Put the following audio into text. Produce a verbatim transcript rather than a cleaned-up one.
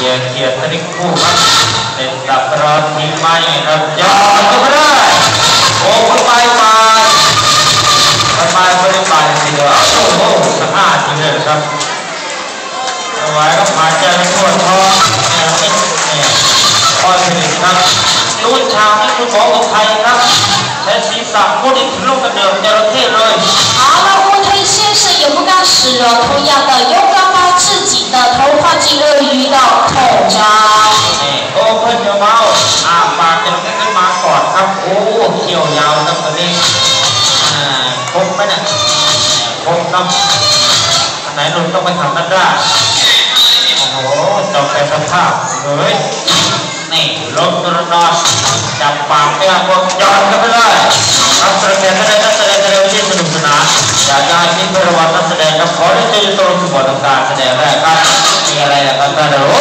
สียเกียรตินิคู่ครับเป็นตับรอดที่ไม่ครับยอดก็ไม่ได้โอ้คนไปมาคนไปบริบาลเสียโอ้โหสะอาดจริงเลยครับเอาไว้ก็ผ่านใจไม่ปวดท้องเนี่ยเนี่ยคอยเป็นหนึ่งครับลุ้นชาที่คุณหมอของไทยครับใช้ศีรษะมุดอีกลูกกระเดื่องจระเข้เลยเอาล่ะคุณไทย先生也不甘示弱同样的又高高自己的头换进鳄鱼的口罩โอ้เพื่อนเจ้าเบ้าอาปากจะขึ้นมาก่อนครับโอ้เขียวยาวครับตัวนี้คงไปนะคงครับอันไหนลุงต้องไปทำนั่นได้โอ้โหจบไปสภาพเลยนี่ลบตัวรอดจับปากแก้วงย้อนกันไปเลยรับแสดงแสดงแสดงแสดงที่สนุกสนานอยากจะให้ที่ประวัติแสดงครับขอได้เจอตัวสมบัติของการแสดงแรกครับมีอะไรนะครับท่าน